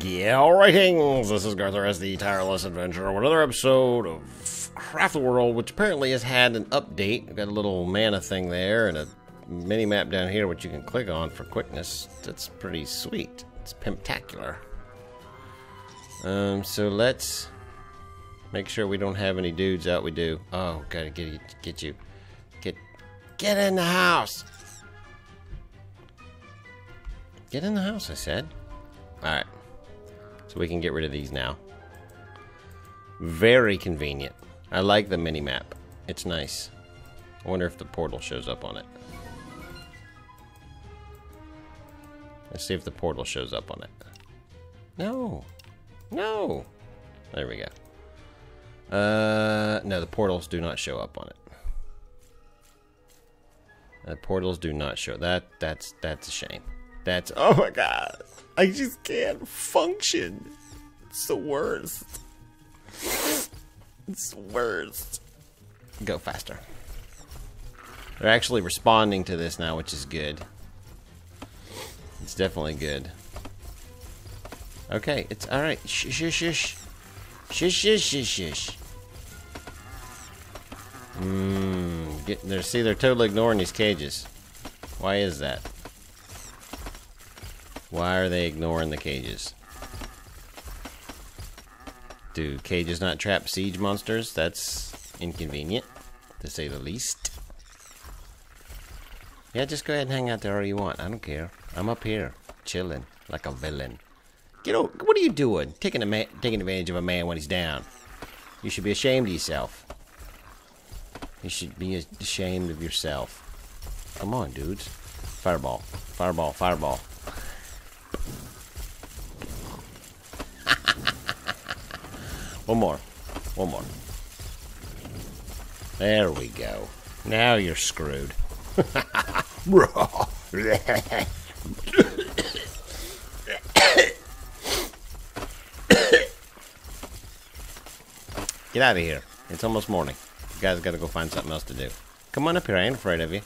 Yeah, alright, kings! This is GarthRS, the tireless adventurer, with another episode of Craft the World, which apparently has had an update. We've got a little mana thing there and a mini map down here, which you can click on for quickness. That's pretty sweet. It's pimptacular. So let's make sure we don't have any dudes out. We do. Oh, gotta get you. Get in the house! Get in the house, I said. Alright. So we can get rid of these now. Very convenient. I like the mini-map. It's nice. I wonder if the portal shows up on it. Let's see if the portal shows up on it. No. No. There we go. No, the portals do not show up on it. The portals do not show. That's a shame. That's, oh my god, I just can't function. It's the worst. It's the worst. Go faster. They're actually responding to this now, which is good. It's definitely good. Okay, it's alright. Shh, shh, shh. Shh, shh, shh, shh. Get there. See, they're totally ignoring these cages. Why is that? Why are they ignoring the cages? Do cages not trap siege monsters? That's inconvenient, to say the least. Yeah, just go ahead and hang out there all you want. I don't care. I'm up here, chilling like a villain. Get over. What are you doing? Taking advantage of a man when he's down. You should be ashamed of yourself. You should be ashamed of yourself. Come on, dudes. Fireball. Fireball. Fireball. One more. One more. There we go. Now you're screwed. Get out of here. It's almost morning. You guys gotta go find something else to do. Come on up here. I ain't afraid of you.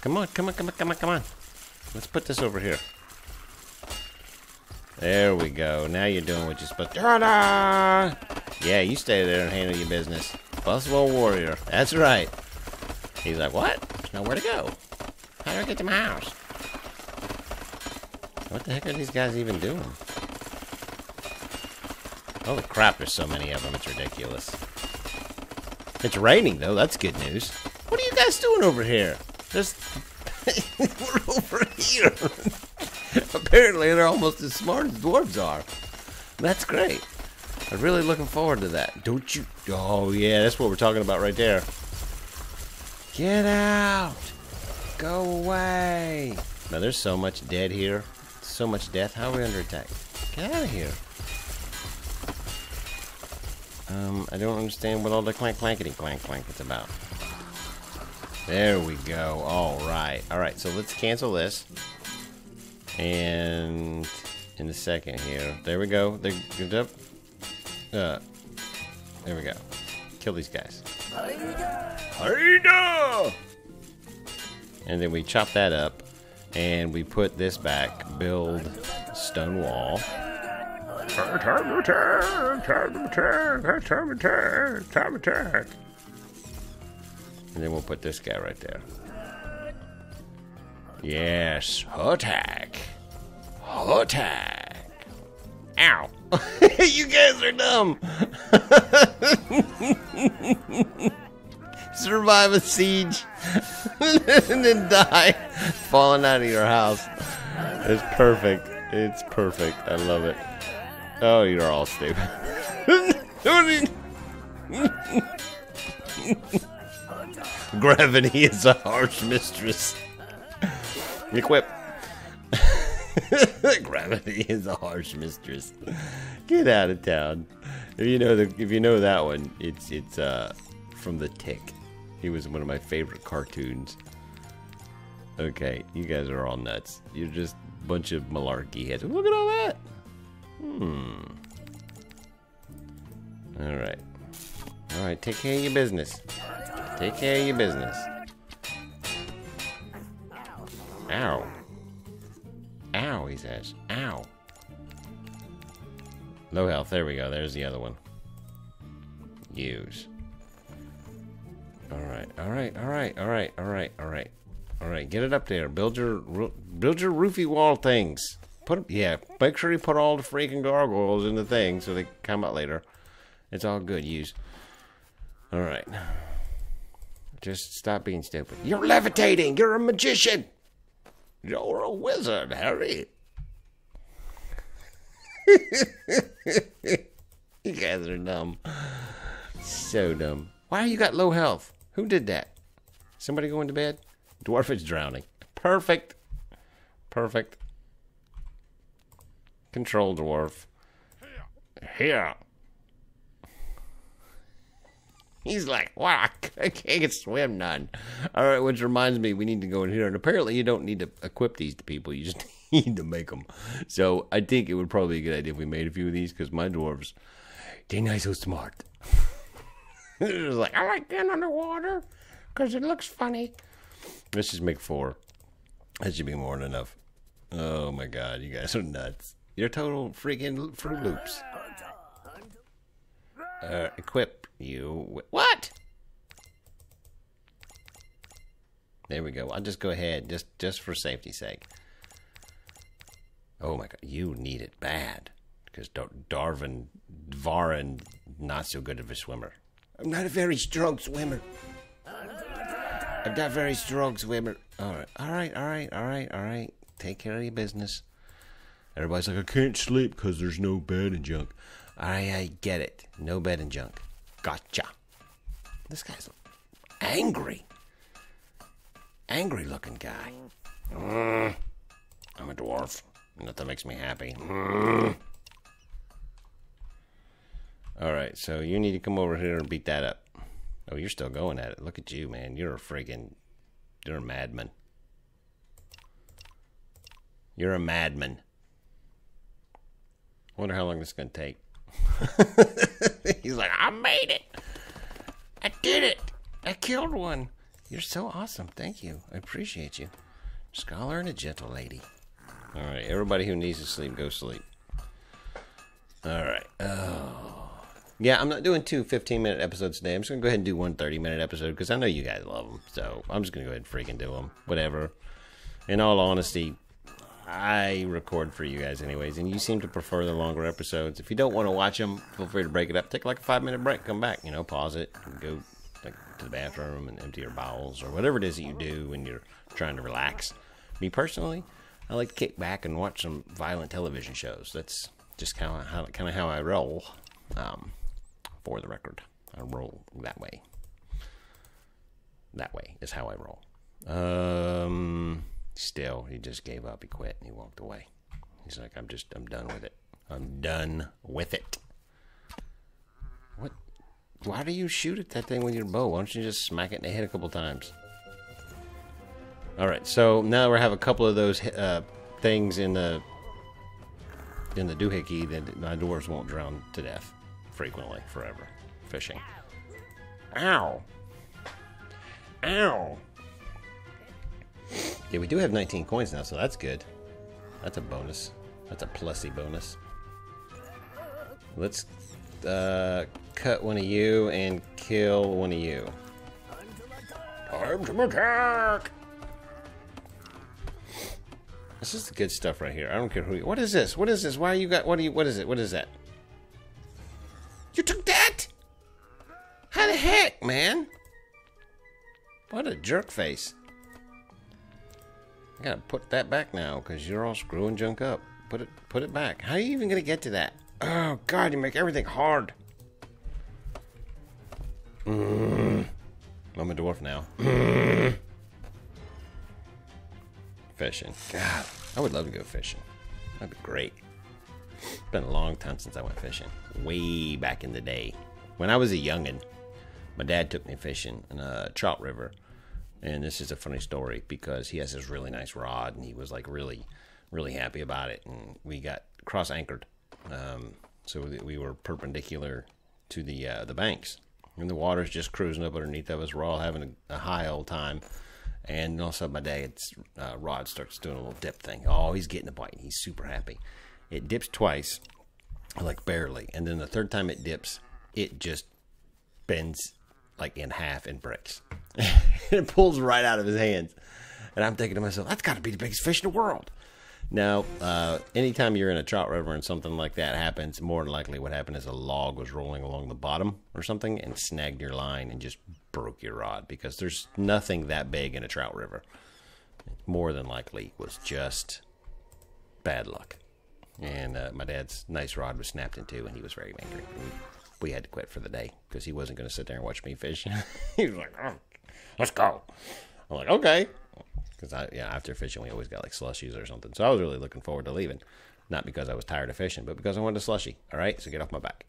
Come on, come on, come on, come on, come on. Let's put this over here. There we go. Now you're doing what you're supposed to. Ta-da! Yeah, you stay there and handle your business. Buswell warrior. That's right. He's like, what? There's nowhere to go. How do I get to my house? What the heck are these guys even doing? Holy crap, there's so many of them. It's ridiculous. It's raining, though. That's good news. What are you guys doing over here? Just... We're over here. Apparently, they're almost as smart as dwarves are. That's great. I'm really looking forward to that. Don't you? Oh, yeah, that's what we're talking about right there. Get out. Go away. Now, there's so much dead here. So much death. How are we under attack? Get out of here. I don't understand what all the clankety clank is about. There we go. All right. All right, so let's cancel this. And in a second here, there we go. They're good up. There we go. Kill these guys. And then we chop that up, and we put this back. Build stone wall. And then we'll put this guy right there. Yes, attack! Attack! Ow! You guys are dumb! Survive a siege and then die falling out of your house. It's perfect. It's perfect. I love it. Oh, you're all stupid. Gravity is a harsh mistress. Equip. Gravity is a harsh mistress. Get out of town. If you know the, if you know that one, it's from The Tick. He was one of my favorite cartoons. Okay, you guys are all nuts. You're just a bunch of malarkey heads. Look at all that. All right. All right. Take care of your business. Take care of your business. Ow. Ow, he says. Ow. Low health. There we go. There's the other one. Use. Alright, alright, alright, alright, alright, alright. Alright, get it up there. Build your roofy wall things. Yeah, make sure you put all the freaking gargoyles in the thing so they come out later. It's all good. Use. Alright. Just stop being stupid. You're levitating! You're a magician! You're a wizard, Harry! You guys are dumb. So dumb. Why you got low health? Who did that? Somebody going to bed? Dwarf is drowning. Perfect. Perfect. Control dwarf. Here. He's like, wow, I can't swim none. All right, which reminds me, we need to go in here. And apparently you don't need to equip these to people. You just need to make them. So I think it would probably be a good idea if we made a few of these because my dwarves, they're not so smart. They're just like, I like being underwater because it looks funny. Let's just make 4. That should be more than enough. Oh my God, you guys are nuts. You're total freaking Fruit Loops. Equip you. What? There we go. I'll just go ahead, just for safety's sake. Oh my God, you need it bad because Varin not so good of a swimmer. I'm not a very strong swimmer. I'm not very strong swimmer. Alright, alright, alright, alright, alright. Take care of your business. Everybody's like, I can't sleep because there's no bed and junk. I get it. No bed and junk. Gotcha. This guy's angry. Angry looking guy. I'm a dwarf. Nothing makes me happy. Alright, so you need to come over here and beat that up. Oh, you're still going at it. Look at you, man. You're a friggin'... You're a madman. You're a madman. Wonder how long this is going to take. He's like, I made it. I did it. I killed one. You're so awesome. Thank you. I appreciate you. Scholar and a gentle lady. Alright, everybody who needs to sleep, go sleep. Alright. Oh. Yeah, I'm not doing two 15-minute episodes today. I'm just going to go ahead and do one 30-minute episode because I know you guys love them. So I'm just going to go ahead and freaking do them. Whatever. In all honesty, I record for you guys anyways. And you seem to prefer the longer episodes. If you don't want to watch them, feel free to break it up. Take like a 5-minute break. Come back. You know, pause it. And go like, to the bathroom and empty your bowels or whatever it is that you do when you're trying to relax. Me personally, I like to kick back and watch some violent television shows. That's just kind of how I roll. For the record, I roll that way. That way is how I roll. Still, he just gave up. He quit and he walked away. He's like, I'm done with it. I'm done with it. What? Why do you shoot at that thing with your bow? Why don't you just smack it in the head a couple times? All right. So now we have a couple of those things in the doohickey that my dwarves won't drown to death. Frequently, forever. Fishing. Ow! Ow! Yeah, we do have 19 coins now, so that's good. That's a bonus. That's a plusy bonus. Let's cut one of you and kill one of you. Time to attack! This is the good stuff right here. I don't care who you... What is this? What is this? Why you got... What do you... What is it? What is that? You took that? How the heck, man? What a jerk face. I gotta put that back now because you're all screwing junk up. Put it back. How are you even gonna get to that? Oh God, you make everything hard. I'm a dwarf now. Fishing. God, I would love to go fishing. That'd be great. It's been a long time since I went fishing. Way back in the day. When I was a youngin', my dad took me fishing in a trout river. And this is a funny story because he has this really nice rod and he was like really, really happy about it. And we got cross-anchored. So we were perpendicular to the banks. And the water's just cruising up underneath of us. We're all having a high old time. And also my dad's rod starts doing a little dip thing. Oh, he's getting a bite. He's super happy. It dips twice, like barely. And then the third time it dips, it just bends like in half and breaks. It pulls right out of his hands. And I'm thinking to myself, that's got to be the biggest fish in the world. Now, anytime you're in a trout river and something like that happens, more than likely what happened is a log was rolling along the bottom or something and snagged your line and just broke your rod, because there's nothing that big in a trout river. More than likely was just bad luck. And my dad's nice rod was snapped in two, and he was very angry. We had to quit for the day because he wasn't going to sit there and watch me fish. He was like, oh, let's go. I'm like, okay. Because after fishing, we always got like slushies or something. So I was really looking forward to leaving. Not because I was tired of fishing, but because I wanted a slushie. All right, so get off my back.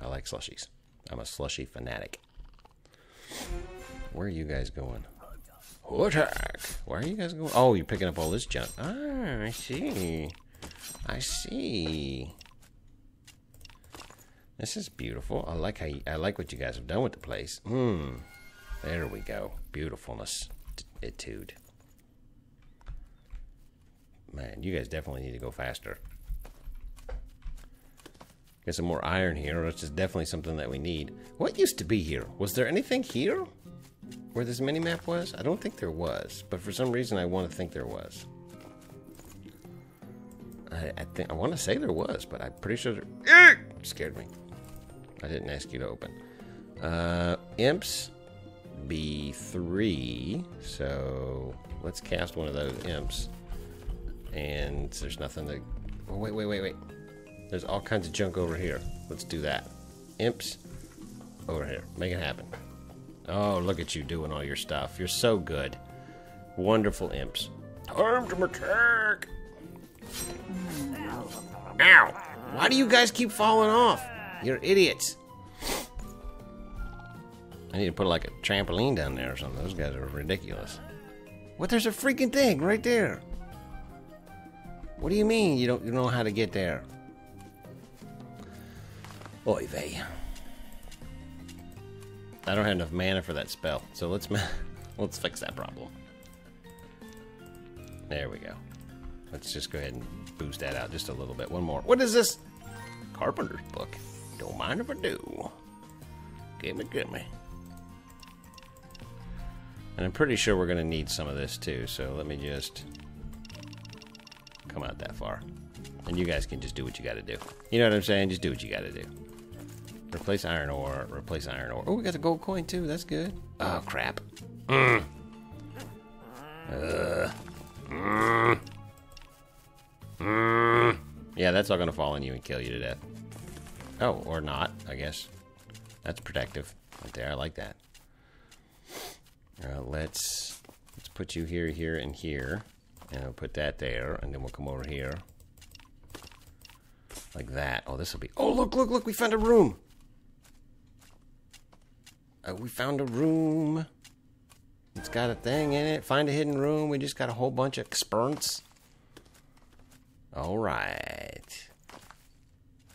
I like slushies. I'm a slushie fanatic. Where are you guys going? Where are you guys going? Oh, you're picking up all this junk. Ah, I see. I see. This is beautiful. I like how I like what you guys have done with the place. Hmm. There we go. Beautifulness etude. Man, you guys definitely need to go faster. Get some more iron here, which is definitely something that we need. What used to be here? Was there anything here where this mini-map was? I don't think there was, but for some reason I want to think there was. I want to say there was, but I'm pretty sure there... Scared me. I didn't ask you to open. Imps B3. So let's cast one of those imps. And there's nothing that... Oh, wait. There's all kinds of junk over here. Let's do that. Imps over here. Make it happen. Oh, look at you doing all your stuff. You're so good. Wonderful imps. Time to attack! Ow! Why do you guys keep falling off? You're idiots. I need to put like a trampoline down there or something. Those guys are ridiculous. What? There's a freaking thing right there. What do you mean you know how to get there? Oy vey. I don't have enough mana for that spell, so let's fix that problem. There we go. Let's just go ahead and boost that out just a little bit. One more. What is this? Carpenter's book. Don't mind if I do. Gimme. And I'm pretty sure we're going to need some of this too, so let me just come out that far. And you guys can just do what you got to do. You know what I'm saying? Just do what you got to do. Replace iron ore. Replace iron ore. Oh, we got the gold coin too. That's good. Oh, crap. Yeah, that's all going to fall on you and kill you to death. Oh, or not, I guess. That's protective. Right there, I like that. Let's put you here, here, and here. And I'll put that there, and then we'll come over here. Like that. Oh, this will be... Oh, look, we found a room! We found a room. It's got a thing in it. Find a hidden room. We just got a whole bunch of experts. All right.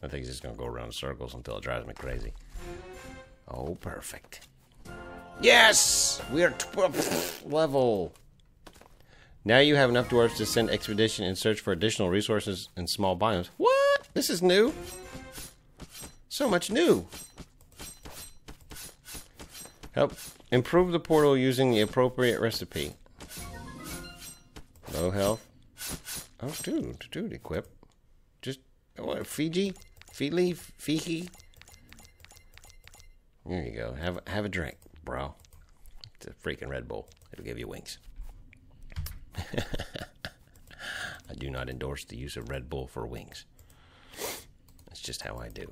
I think it's just going to go around in circles until it drives me crazy. Oh, perfect. Yes! We are 12th level. Now you have enough dwarves to send expedition in search for additional resources in small biomes. What? This is new. So much new. Help improve the portal using the appropriate recipe. Low health. Oh, dude, equip. Just, what, Fiji? Feely? Fiji? There you go. Have a drink, bro. It's a freaking Red Bull. It'll give you wings. I do not endorse the use of Red Bull for wings. That's just how I do.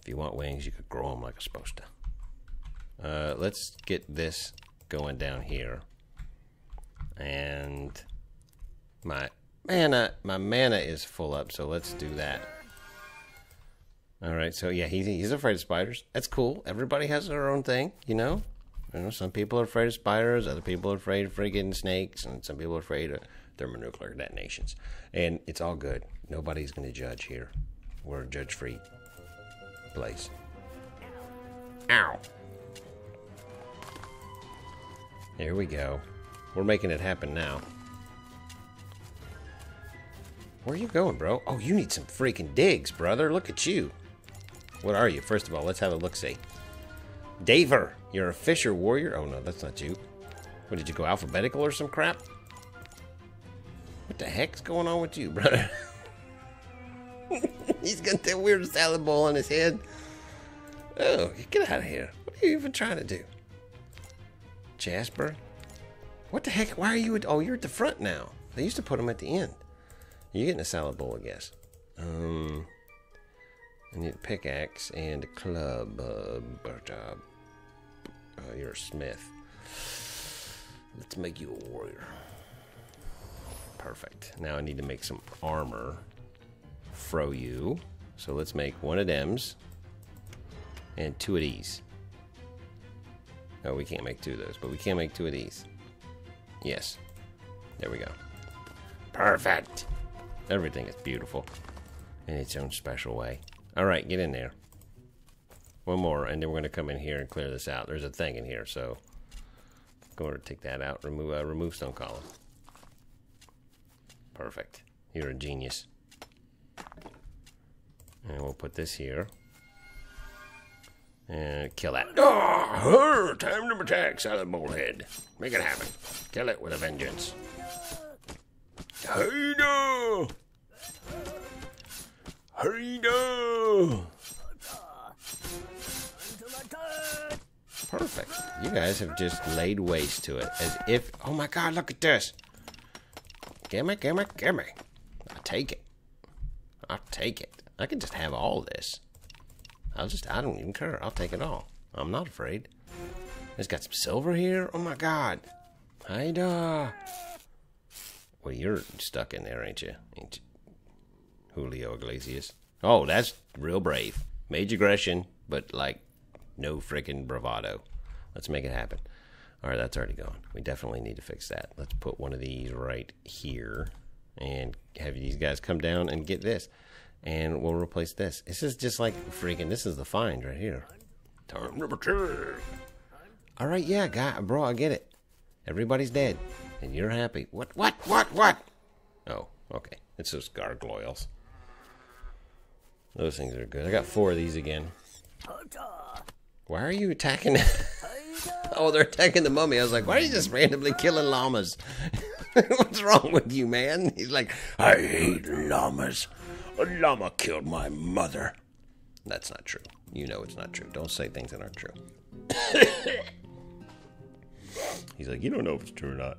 If you want wings, you could grow them like I'm supposed to. Let's get this going down here. And... My mana is full up, so let's do that. All right, so yeah, he's afraid of spiders. That's cool. Everybody has their own thing, you know. You know, some people are afraid of spiders, other people are afraid of friggin' snakes, and some people are afraid of thermonuclear detonations. And it's all good. Nobody's going to judge here. We're a judge-free place. Ow! Here we go. We're making it happen now. Where are you going, bro? Oh, you need some freaking digs, brother. Look at you. What are you? First of all, let's have a look-see. Daver, you're a fisher warrior. Oh, no, that's not you. What, did you go alphabetical or some crap? What the heck's going on with you, brother? He's got that weird salad bowl on his head. Oh, get out of here. What are you even trying to do? Jasper? What the heck? Why are you at... Oh, you're at the front now. They used to put them at the end. You're getting a salad bowl, I guess. I need a pickaxe and a club. You're a smith. Let's make you a warrior. Perfect. Now I need to make some armor for you. So let's make one of them's and two of these. No, we can't make two of those, but we can make two of these. Yes. There we go. Perfect. Everything is beautiful in its own special way. All right, get in there. One more, and then we're going to come in here and clear this out. There's a thing in here, so go over to take that out. Remove stone column. Perfect. You're a genius. And we'll put this here. And kill that. Oh, time to attack, Silent Bullhead. Make it happen. Kill it with a vengeance. Hey-do! Hey-do! Perfect. You guys have just laid waste to it as if... Oh my god, look at this. Gimme, gimme, gimme. I'll take it. I'll take it. I can just have all this. I don't even care. I'll take it all. I'm not afraid. It's got some silver here. Oh my god. Hi-da. Well, you're stuck in there, ain't you? Ain't you? Julio Iglesias. Oh, that's real brave. Major aggression, but like no freaking bravado. Let's make it happen. All right, that's already gone. We definitely need to fix that. Let's put one of these right here and have these guys come down and get this. And we'll replace this. This is just like freaking, this is the find right here. Time to return. All right, yeah, guy, bro, I get it. Everybody's dead, and you're happy. What? Oh, okay. It's those gargoyles. Those things are good. I got four of these again. Why are you attacking? Oh, they're attacking the mummy. I was like, why are you just randomly killing llamas? What's wrong with you, man? He's like, I hate llamas. A llama killed my mother. That's not true. You know it's not true. Don't say things that aren't true. He's like, you don't know if it's true or not.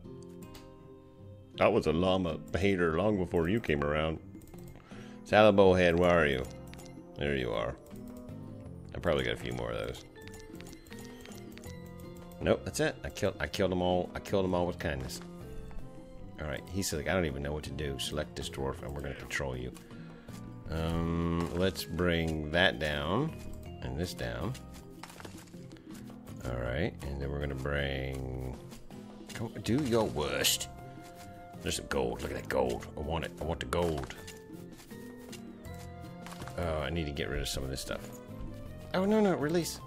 I was a llama hater long before you came around. Salad Bowhead, where are you? There you are. I probably got a few more of those. Nope, that's it. I killed them all. I killed them all with kindness. All right. He said, I don't even know what to do. Select this dwarf, and we're gonna control you. Let's bring that down and this down. All right, and then we're gonna bring. Come on, do your worst. There's some gold. Look at that gold. I want it. I want the gold. Oh, I need to get rid of some of this stuff. Oh no! Release.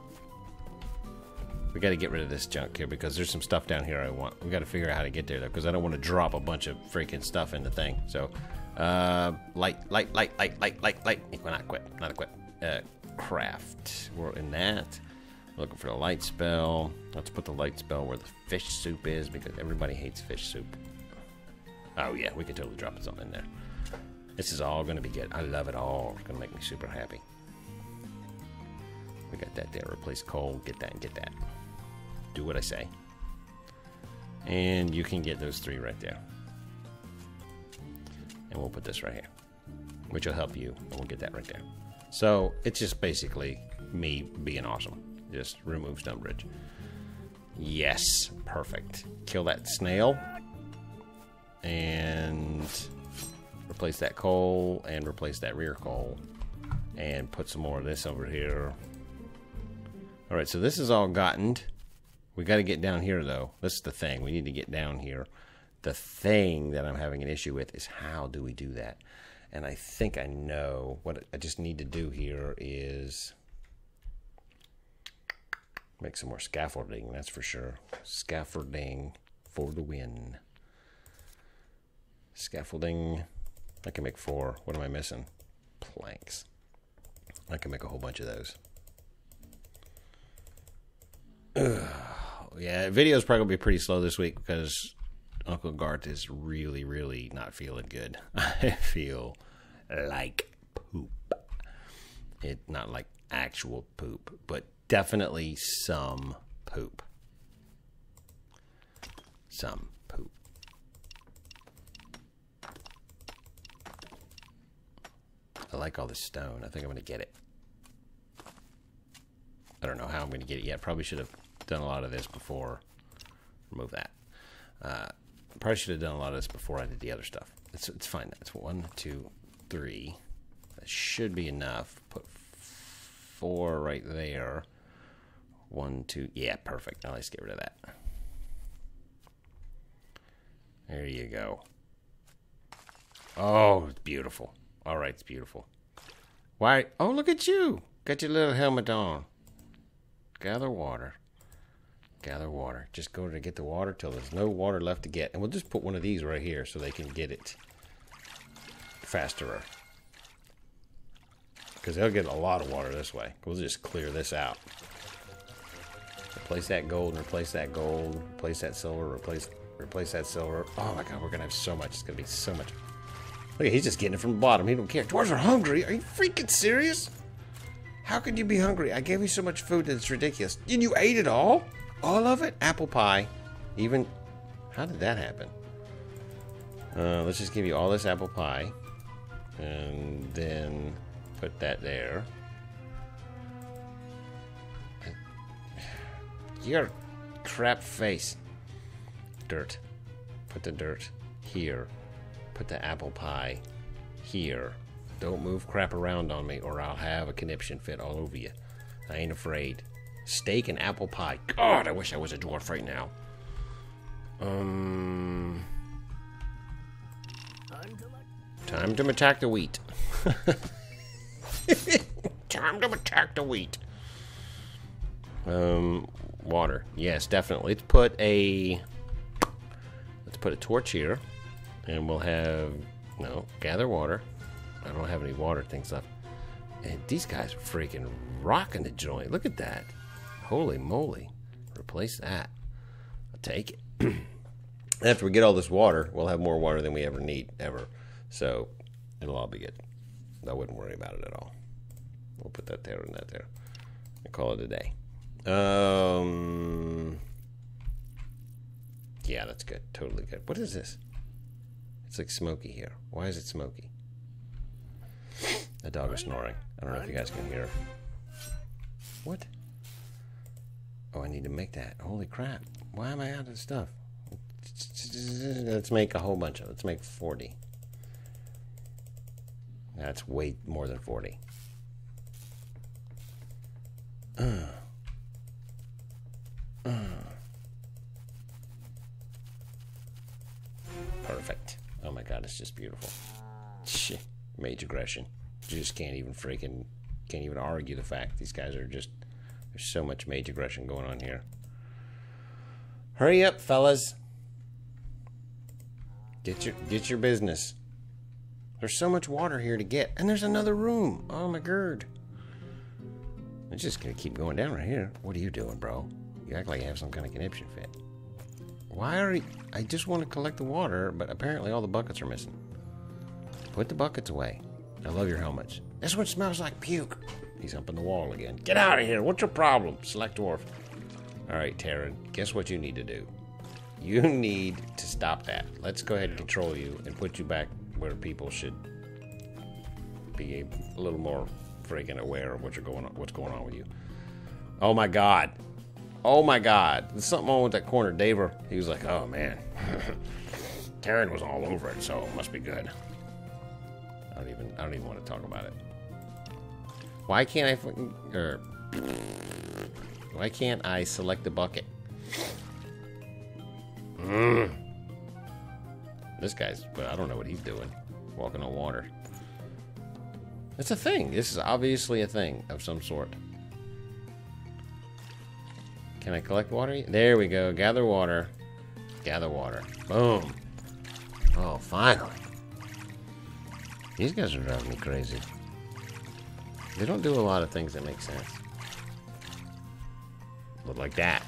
We got to get rid of this junk here because there's some stuff down here I want. We got to figure out how to get there though because I don't want to drop a bunch of freaking stuff in the thing. So, light. Well, not equip. Not equip. Craft. We're in that. Looking for the light spell. Let's put the light spell where the fish soup is because everybody hates fish soup. Oh yeah, we could totally drop some in there. This is all gonna be good. I love it all. It's gonna make me super happy. We got that there. Replace coal. Get that and get that. Do what I say. And you can get those three right there. And we'll put this right here, which will help you. And we'll get that right there. So it's just basically me being awesome. Just remove Stonebridge. Yes, perfect. Kill that snail and replace that coal and replace that rear coal and put some more of this over here. All right, so this is all gotten. We got to get down here though. That's the thing. We need to get down here. The thing that I'm having an issue with is how do we do that? And I think I know what I just need to do here is make some more scaffolding, that's for sure. Scaffolding for the win. Scaffolding I can make 4. What am I missing? Planks. I can make a whole bunch of those. Yeah, video's probably going to be pretty slow this week because Uncle Garth is really, really not feeling good. I feel like poop. Not like actual poop, but definitely some poop. Some poop. I like all this stone. I think I'm going to get it. I don't know how I'm going to get it yet. Probably should have done a lot of this before. Remove that. Probably should have done a lot of this before I did the other stuff. It's fine. That's 1, 2, 3. That should be enough. Put 4 right there. 1, 2. Yeah, perfect. Now let's get rid of that. There you go. Oh, it's beautiful. All right, it's beautiful. Why? Oh, look at you. Got your little helmet on. Gather water. Gather water. Just go to get the water till there's no water left to get. And we'll just put one of these right here so they can get it faster. Because they'll get a lot of water this way. We'll just clear this out. Replace that gold, replace that gold, replace that silver, replace that silver. Oh my god, we're going to have so much. It's going to be so much. Look, he's just getting it from the bottom. He don't care. Dwarves are hungry. Are you freaking serious? How could you be hungry? I gave you so much food that it's ridiculous. And you ate it all? All of it? Apple pie. Even... How did that happen? Let's just give you all this apple pie. And then... Put that there. Your crap face. Dirt. Put the dirt here. Put the apple pie here. Don't move crap around on me or I'll have a conniption fit all over you. I ain't afraid. Steak and apple pie. God, I wish I was a dwarf right now. Time to attack the wheat. Time to attack the wheat. Water. Yes, definitely. Let's put a torch here. And we'll have... No. Gather water. I don't have any water things left. And these guys are freaking rocking the joint. Look at that. Holy moly. Replace that. I'll take it. After we get all this water, we'll have more water than we ever need, ever. So, it'll all be good. I wouldn't worry about it at all. We'll put that there and that there. And call it a day. Yeah, that's good. Totally good. What is this? It's like smoky here. Why is it smoky? The dog is snoring. I don't know if you guys can hear. What? Oh, I need to make that. Holy crap. Why am I out of stuff? Let's make a whole bunch of it. Let's make 40. That's way more than 40. Perfect. Oh my god, it's just beautiful. Shit. Major aggression. You just can't even argue the fact. These guys are just... There's so much major aggression going on here. Hurry up, fellas. Get your business. There's so much water here to get. And there's another room. Oh my god. It's just gonna keep going down right here. What are you doing, bro? You act like you have some kind of conniption fit. Why are you... I just want to collect the water, but apparently all the buckets are missing. Put the buckets away. I love your helmets. This one smells like puke. He's up in the wall again. Get out of here. What's your problem? Select dwarf. Alright, Taryn. Guess what you need to do? You need to stop that. Let's go ahead and control you and put you back where people should be a little more freaking aware of what's going on with you. Oh my god. Oh my god. There's something on with that corner. Daver, he was like, oh man. Taryn was all over it, so it must be good. I don't even want to talk about it. Why can't I fucking... why can't I select the bucket? This guy's... But I don't know what he's doing. Walking on water. It's a thing. This is obviously a thing of some sort. Can I collect water? There we go. Gather water. Gather water. Boom. Oh, finally. These guys are driving me crazy. They don't do a lot of things that make sense. Look like that.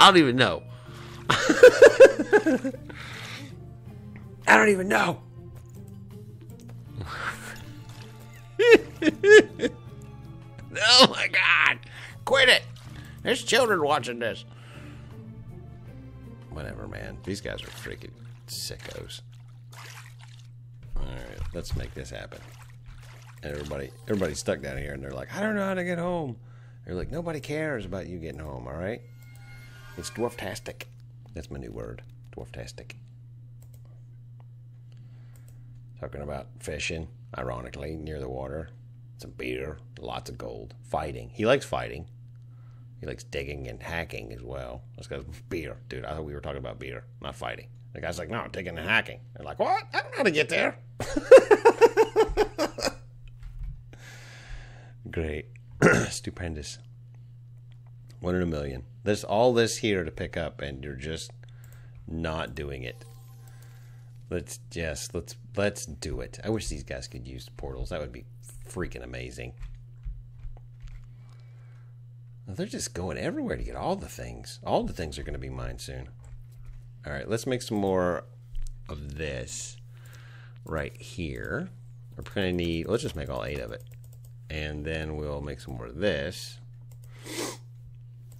I don't even know. I don't even know. Oh my God. Quit it. There's children watching this. Whatever, man. These guys are freaking sickos. Alright, let's make this happen. Everybody's stuck down here and they're like, I don't know how to get home. They're like, nobody cares about you getting home, alright? It's dwarftastic. That's my new word. Dwarftastic. Talking about fishing, ironically, near the water. Some beer, lots of gold. Fighting. He likes fighting. He likes digging and hacking as well. This guy's beer. Dude, I thought we were talking about beer, not fighting. The guy's like, no, I'm digging and hacking. They're like, what? I don't know how to get there. Great. Stupendous. 1 in a million. There's all this here to pick up, and you're just not doing it. Let's do it. I wish these guys could use portals. That would be freaking amazing. They're just going everywhere to get all the things. All the things are going to be mine soon. All right, let's make some more of this right here. We're going to need, let's just make all 8 of it. And then we'll make some more of this.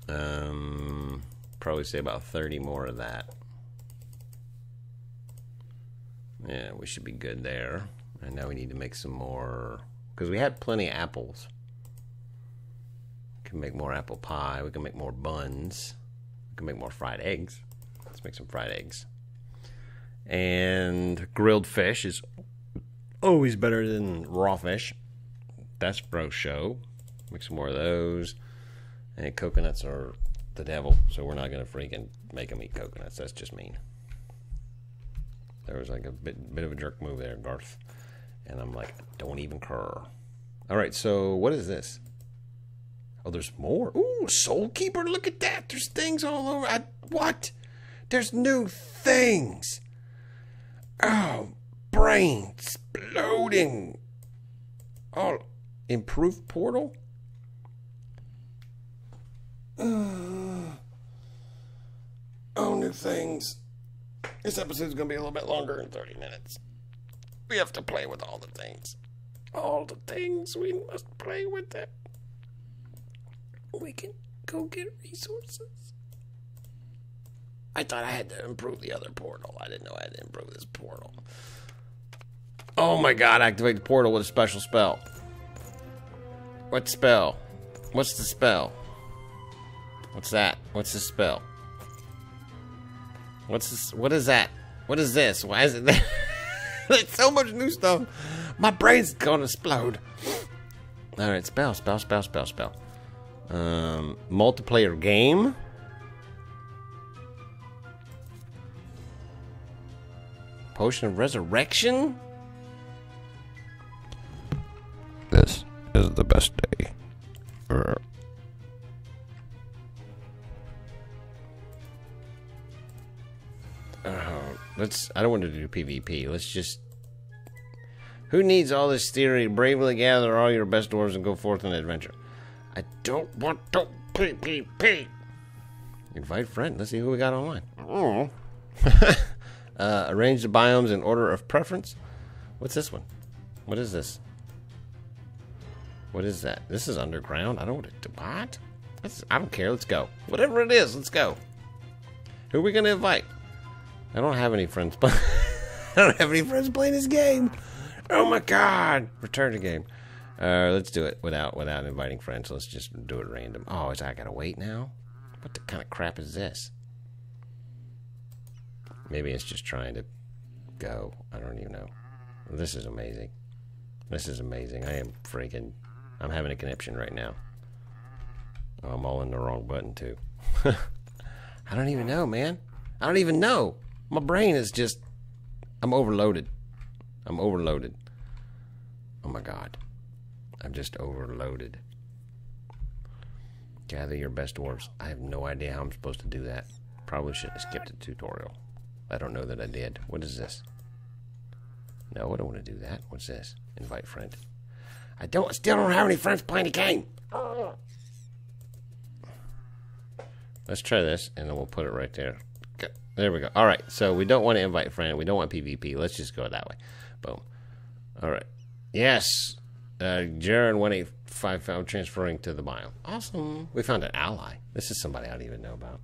Probably say about 30 more of that. Yeah, we should be good there. And now we need to make some more, because we had plenty of apples. We can make more apple pie. We can make more buns. We can make more fried eggs. Let's make some fried eggs. And grilled fish is always better than raw fish. That's bro show. Make some more of those. And coconuts are the devil, so we're not going to freaking make them eat coconuts. That's just mean. There was like a bit of a jerk move there, Garth. And I'm like, don't even cur. All right, so what is this? Oh, there's more. Ooh, Soul Keeper, look at that. There's things all over. What? There's new things. Oh, brain exploding. Oh, improved portal? Oh, new things. This episode's going to be a little bit longer than 30 minutes. We have to play with all the things. All the things we must play with them. We can go get resources. I thought I had to improve the other portal. I didn't know I had to improve this portal. Oh my God, activate the portal with a special spell. What spell? What's the spell? What's that? What's the spell? What's this? What is that? What is this? Why is it there? There's so much new stuff. My brain's gonna explode. Alright, spell. Multiplayer game. Potion of Resurrection. This is the best day. I don't want to do PvP. Let's just. Who needs all this theory? Bravely gather all your best dwarves and go forth on an adventure. I don't want to PvP. Invite friend. Let's see who we got online. Oh. Arrange the biomes in order of preference. What's this one? What is this? What is that? This is underground. I don't want to. What? I don't care. Let's go. Whatever it is, let's go. Who are we gonna invite? I don't have any friends. Playing this game. Oh my God! Return to game. Let's do it without inviting friends. Let's just do it random. Oh, I gotta wait now? What the kind of crap is this? Maybe it's just trying to go. I don't even know. This is amazing. I am freaking. I'm having a conniption right now. Oh, I'm all in the wrong button too. I don't even know, man. My brain is just. I'm overloaded. Oh my God. I'm just overloaded. Gather your best orbs. I have no idea how I'm supposed to do that. Probably should have skipped the tutorial. I don't know that I did. What is this? No, I don't want to do that. What's this? Invite friend. I still don't have any friends playing the game. Let's try this, and then we'll put it right there. There we go. All right, so we don't want to invite friend. We don't want PvP. Let's just go that way. Boom. All right. Yes. Jared 185 found transferring to the biome. Awesome. We found an ally. This is somebody I don't even know about.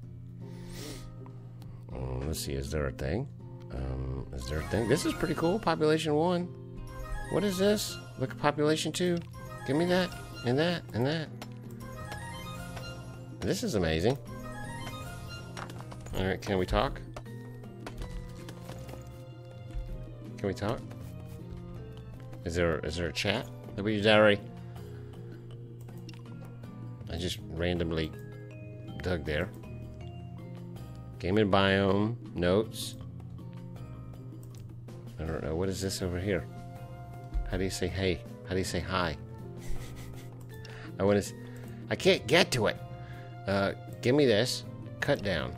Let's see. Is there a thing? Is there a thing? This is pretty cool. Population 1. What is this? Look at population 2. Give me that and that and that. This is amazing. All right, can we talk? Can we talk? Is there a chat that we use already? I just randomly dug there. Game and biome notes. I don't know, what is this over here? How do you say hey? How do you say hi? I can't get to it. Give me this. Cut down.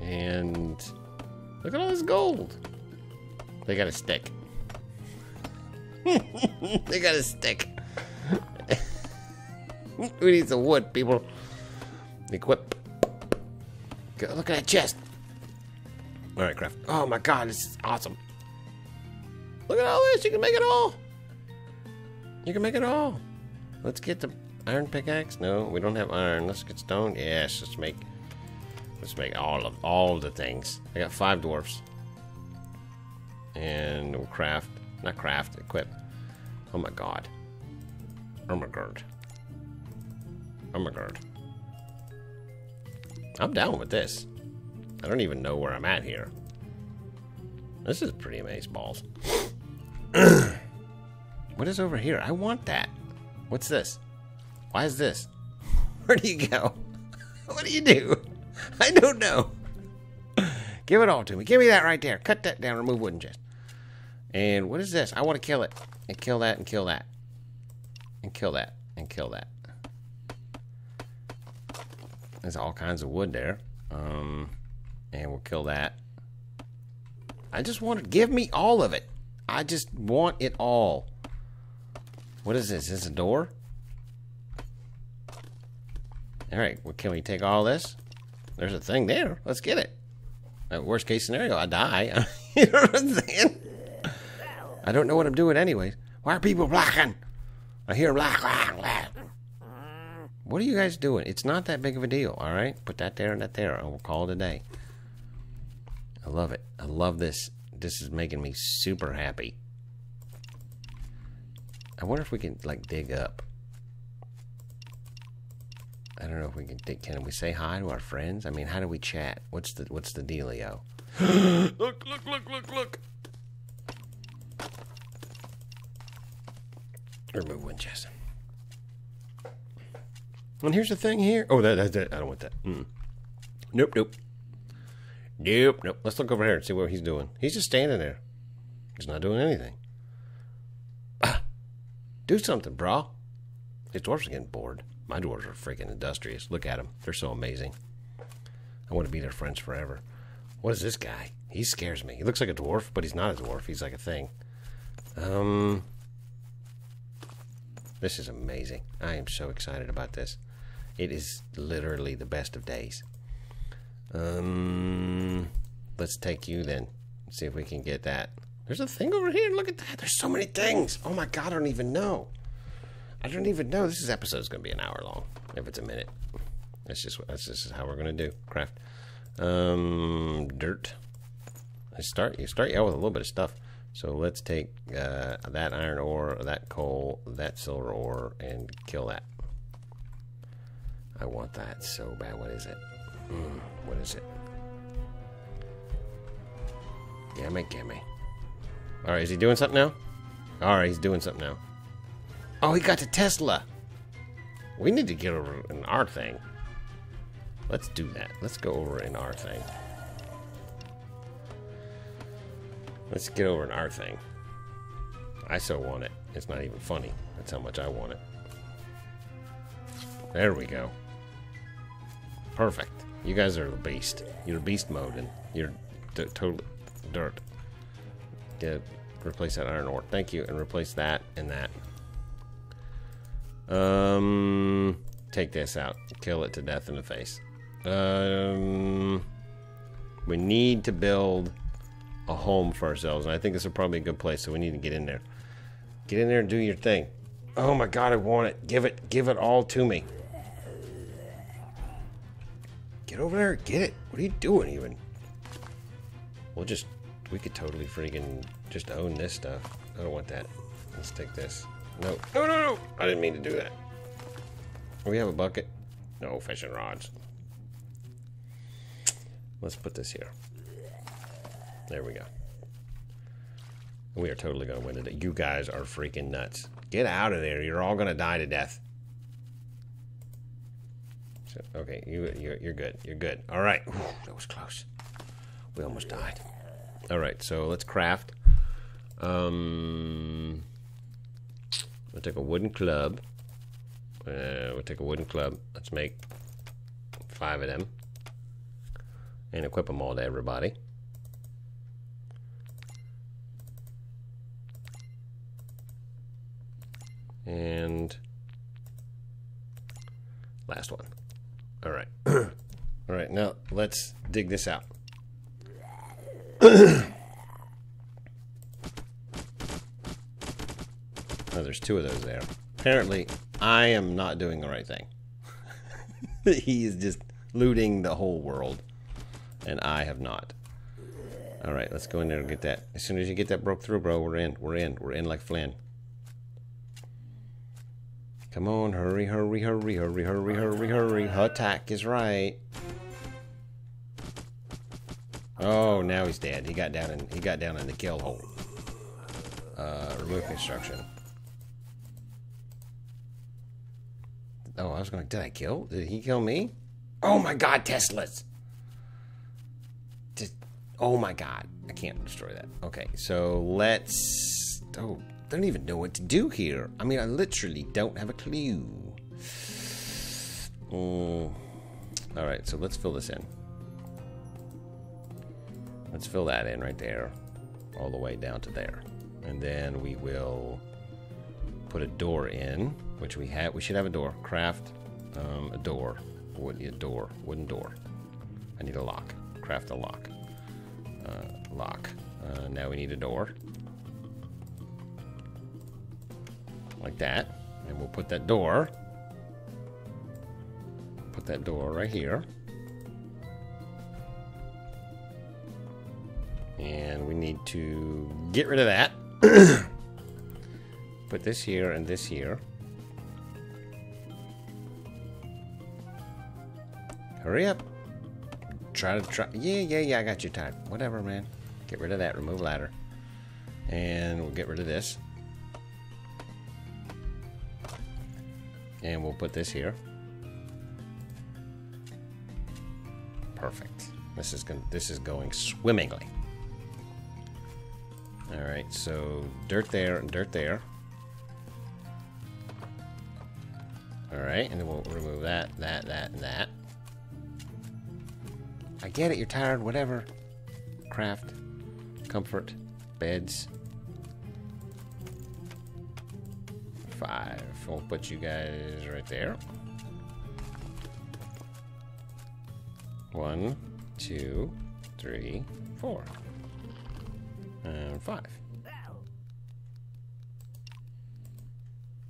And look at all this gold. They got a stick. They got a stick. We need some wood, people. Equip. Go, look at that chest. All right, craft. Oh my God, this is awesome. Look at all this. You can make it all. You can make it all. Let's get the iron pickaxe. No, we don't have iron. Let's get stone. Yes, let's make all the things. I got 5 dwarfs. And we'll craft. Not craft, equip. Oh my God. Armor guard. I'm down with this. I don't even know where I'm at here. This is pretty amazing balls. What is over here? I want that. What's this? Why is this? Where do you go? What do you do? I don't know. Give it all to me. Give me that right there. Cut that down. Remove wooden chest. And what is this? I want to kill it. And kill that. And kill that. And kill that. And kill that. There's all kinds of wood there. And we'll kill that. I just want to give me all of it. I just want it all. What is this? Is this a door? All right. Well, can we take all this? There's a thing there. Let's get it. Worst case scenario, I die. You know what I'm saying? I don't know what I'm doing anyways. Why are people blocking? I hear black, black, black. What are you guys doing? It's not that big of a deal, all right? Put that there and that there, and we'll call it a day. I love it. I love this. This is making me super happy. I wonder if we can, like, dig up. I don't know if we can dig. Can we say hi to our friends? I mean, how do we chat? What's the dealio? Look. Remove one chest. And here's the thing here. Oh, that I don't want that. Mm. Nope. Let's look over here and see what he's doing. He's just standing there. He's not doing anything. Do something, brah. His dwarves are getting bored. My dwarves are freaking industrious. Look at them. They're so amazing. I want to be their friends forever. What is this guy? He scares me. He looks like a dwarf, but he's not a dwarf. He's like a thing. This is amazing. I am so excited about this. It is literally the best of days. Let's take you then. See if we can get that. There's a thing over here. Look at that. There's so many things. Oh my God, I don't even know. This episode's going to be an hour long. If it's a minute. That's just how we're going to do. Craft. Dirt. You start out with a little bit of stuff. So let's take that iron ore, that coal, that silver ore, and kill that. I want that so bad. What is it? What is it? Gimme. All right, is he doing something now? All right, he's doing something now. Oh, he got the Tesla. We need to get over in our thing. Let's do that. Let's go over in our thing. Let's get over in our thing. I so want it. It's not even funny. That's how much I want it. There we go. Perfect. You guys are the beast. You're beast mode, and you're totally dirt. Replace that iron ore. Thank you, and replace that and that. Take this out. Kill it to death in the face. We need to build a home for ourselves, and I think this is probably a good place, so we need to get in there. Get in there and do your thing. Oh my god, I want it. Give it all to me. Get over there and get it. What are you doing even? We'll just, we could totally friggin' just own this stuff. I don't want that. Let's take this. No, no, no, no! I didn't mean to do that. We have a bucket. No fishing rods. Let's put this here. There we go. We are totally gonna win today. You guys are freaking nuts. Get out of there. You're all gonna die to death. So, okay, you're good. You're good. All right. Ooh, that was close. We almost died. All right. So let's craft. We'll take a wooden club. We'll take a wooden club. Let's make 5 of them and equip them all to everybody. And last one. All right. All right. Now let's dig this out. Oh, there's 2 of those there. Apparently, I am not doing the right thing. He is just looting the whole world, and I have not. All right, let's go in there and get that. As soon as you get that broke through, bro, we're in. We're in. We're in like Flynn. Come on, hurry, hurry, hurry, hurry, hurry, hurry, hurry. Attack is right. Oh, now he's dead. He got down in the kill hole. Remove construction. Oh, I was going to... Did I kill? Did he kill me? Oh, my God, Teslas! Just, oh, my God. I can't destroy that. Okay, so let's... Oh, I don't even know what to do here. I mean, I literally don't have a clue. Oh. All right, so let's fill this in. Let's fill that in right there. All the way down to there. And then we will put a door in. Which we have. We should have a door. Craft a door. Wooden door. I need a lock. Craft a lock. Lock. Now we need a door. Like that. And we'll put that door. Put that door right here. And we need to get rid of that. Put this here and this here. Hurry up. Try. Yeah, I got your time. Whatever, man. Get rid of that. Remove ladder. And we'll get rid of this. And we'll put this here. Perfect. This is going swimmingly. Alright, so dirt there and dirt there. Alright, and then we'll remove that, that, that, and that. I get it, you're tired, whatever. Craft, comfort, beds. 5. We'll put you guys right there. 1, 2, 3, 4, and 5.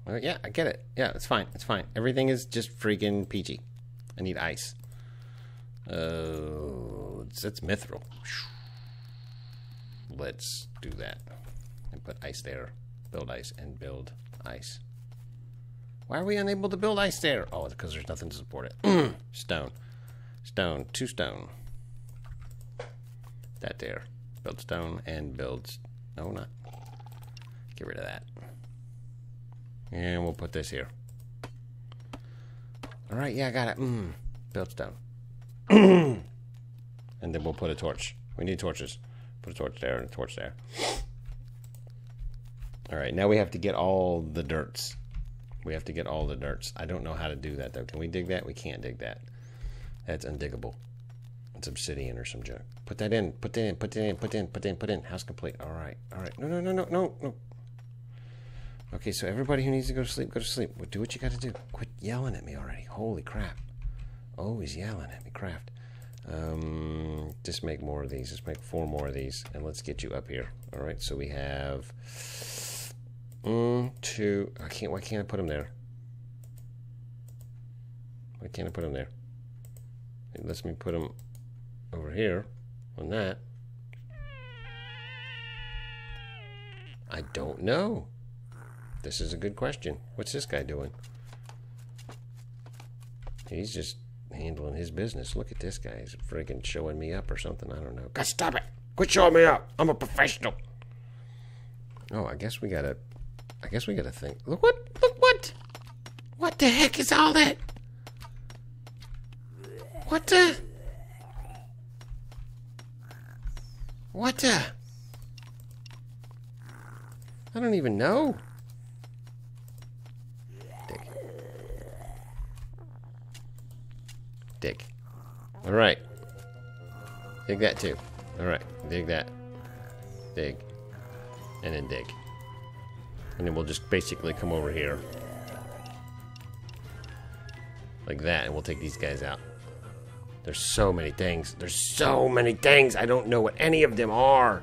Well, yeah, I get it. Yeah, it's fine. It's fine. Everything is just freaking peachy. I need ice. It's mithril. Let's do that. And put ice there. Build ice and build ice. Why are we unable to build ice there? Oh, it's because there's nothing to support it. Stone. Stone. 2 stone. That there. Build stone and build... No, not. Get rid of that. And we'll put this here. Alright, yeah, I got it. Build stone. And then we'll put a torch. We need torches. Put a torch there and a torch there. Alright, now we have to get all the dirts. We have to get all the dirts. I don't know how to do that, though. Can we dig that? We can't dig that. That's undiggable. It's obsidian or some junk. Put that in. Put that in. Put that in. Put that in. Put that in. Put in. House complete. All right. All right. No, no, no, no, no, no. Okay, so everybody who needs to go to sleep, go to sleep. Well, do what you got to do. Quit yelling at me already. Holy crap. Always yelling at me, Craft. Just make more of these. Just make 4 more of these, and let's get you up here. All right, so we have 2. I can't. Why can't I put them there? Why can't I put them there? It lets me put them over here on that. I don't know. This is a good question. What's this guy doing? He's just handling his business. Look at this guy. He's freaking showing me up or something. I don't know. God, stop it. Quit showing me up. I'm a professional. Oh, I guess we gotta think. Look what? Look what? What the heck is all that? What the? What the? I don't even know. Dig. All right. Dig that too. All right. Dig that. Dig. And then dig. And then we'll just basically come over here. Like that, and we'll take these guys out. There's so many things. There's so many things. I don't know what any of them are.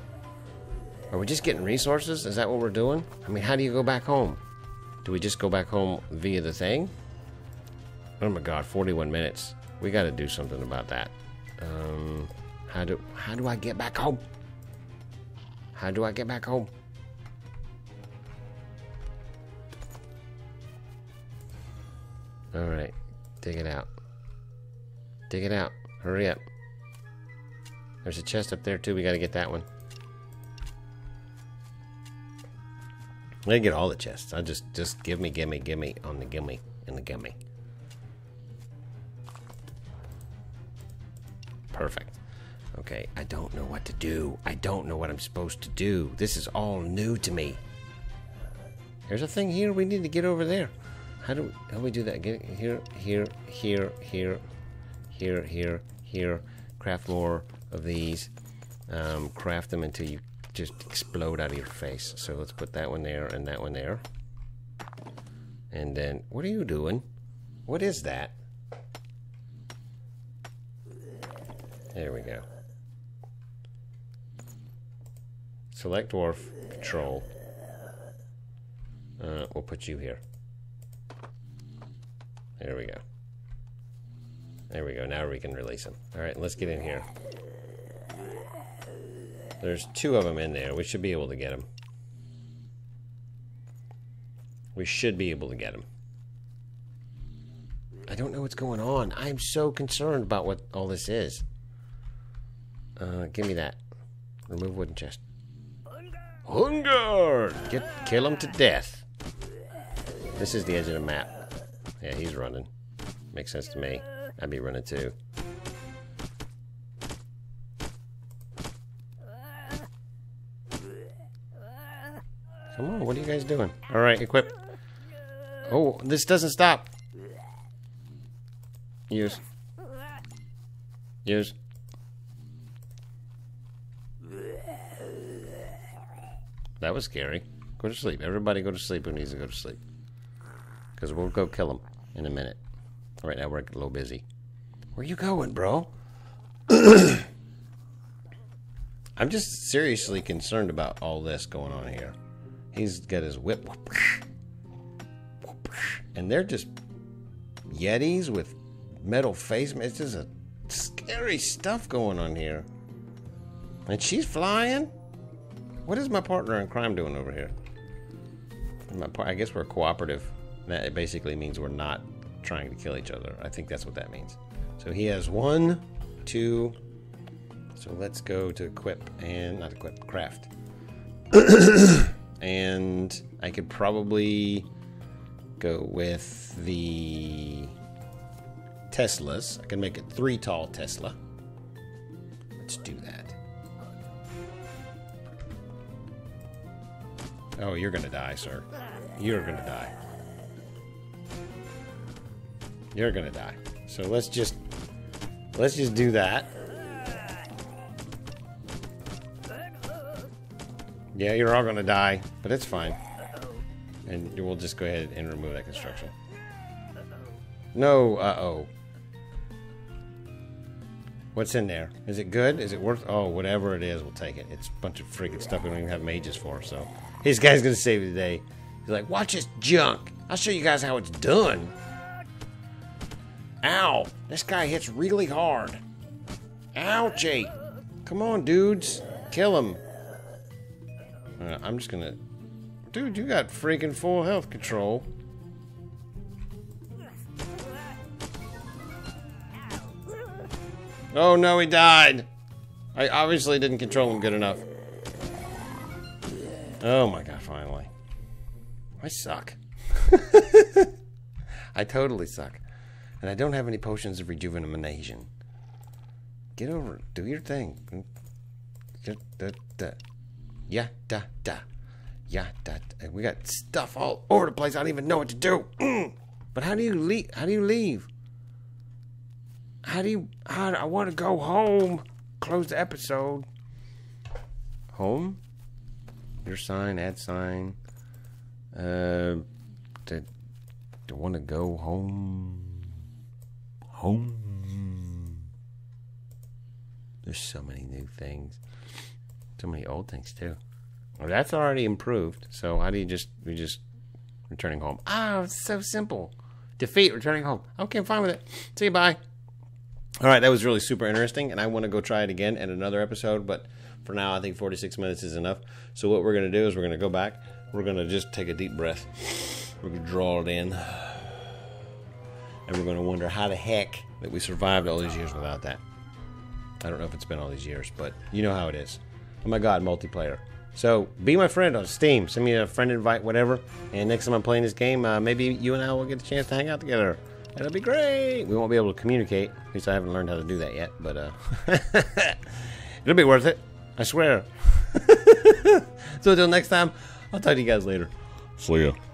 Are we just getting resources? Is that what we're doing? I mean, how do you go back home? Do we just go back home via the thing? Oh my God, 41 minutes. We got to do something about that. How do I get back home? How do I get back home? All right, dig it out. Dig it out. Hurry up. There's a chest up there too. We got to get that one. I get all the chests. I just gimme on the gimme and the gimme. Perfect. Okay, I don't know what to do. I don't know what I'm supposed to do. This is all new to me. There's a thing here. We need to get over there. How do we do that? Get here, here, here, here, here, here, here. Craft more of these. Craft them until you just explode out of your face. So let's put that one there and that one there. And then, what are you doing? What is that? There we go. Select dwarf, control. We'll put you here. There we go. There we go. Now we can release him. All right, let's get in here. There's 2 of them in there. We should be able to get them. We should be able to get them. I don't know what's going on. I'm so concerned about what all this is. Give me that. Remove wooden chest. Hunger! Kill him to death. This is the edge of the map. Yeah, he's running. Makes sense to me. I'd be running too. Come on, what are you guys doing? Alright, equip. Oh, this doesn't stop. Use. Use. That was scary. Go to sleep. Everybody go to sleep who needs to go to sleep. Because we'll go kill him in a minute. All right, now we're a little busy. Where you going, bro? I'm just seriously concerned about all this going on here. He's got his whip. And they're just yetis with metal face. It's just a scary stuff going on here. And she's flying. What is my partner in crime doing over here? I guess we're cooperative. That basically means we're not trying to kill each other. I think that's what that means. So he has 1, 2. So let's go to equip and not equip, craft. And I could probably go with the Teslas. I can make it 3 tall Tesla. Let's do that. Oh, you're gonna die, sir. You're gonna die. You're gonna die. So let's just Let's just do that. Yeah, you're all gonna die, but it's fine. And we'll just go ahead and remove that construction. No, uh-oh. What's in there? Is it good? Is it worth? Oh, whatever it is, we'll take it. It's a bunch of freaking stuff we don't even have mages for, so. This guy's gonna save you today. He's like, watch this junk. I'll show you guys how it's done. Ow. This guy hits really hard. Ouchie. Come on, dudes. Kill him. I'm just gonna... Dude, you got freaking full health control. Oh no, he died. I obviously didn't control him good enough. Oh my god, finally. I suck. I totally suck. And I don't have any potions of rejuvenation. Get over it. Do your thing. Yeah, da, da. Yeah, da, da. We got stuff all over the place. I don't even know what to do. But how do you leave? How do you leave? How do you... I want to go home. Close the episode. Home? Your sign, add sign. Do want to go home? Home. There's so many new things. So many old things, too. Well, that's already improved. So how do you just... We just... Returning home. Oh, it's so simple. Defeat, returning home. Okay, I'm fine with it. See you, bye. All right, that was really super interesting, and I want to go try it again in another episode, but for now I think 46 minutes is enough. So what we're going to do is we're going to go back. We're going to just take a deep breath. We're going to draw it in. And we're going to wonder how the heck that we survived all these years without that. I don't know if it's been all these years, but you know how it is. Oh my god, multiplayer. So be my friend on Steam. Send me a friend invite, whatever. And next time I'm playing this game, maybe you and I will get a chance to hang out together. That'll be great. We won't be able to communicate. At least I haven't learned how to do that yet, but it'll be worth it. I swear. So until next time, I'll talk to you guys later. See ya.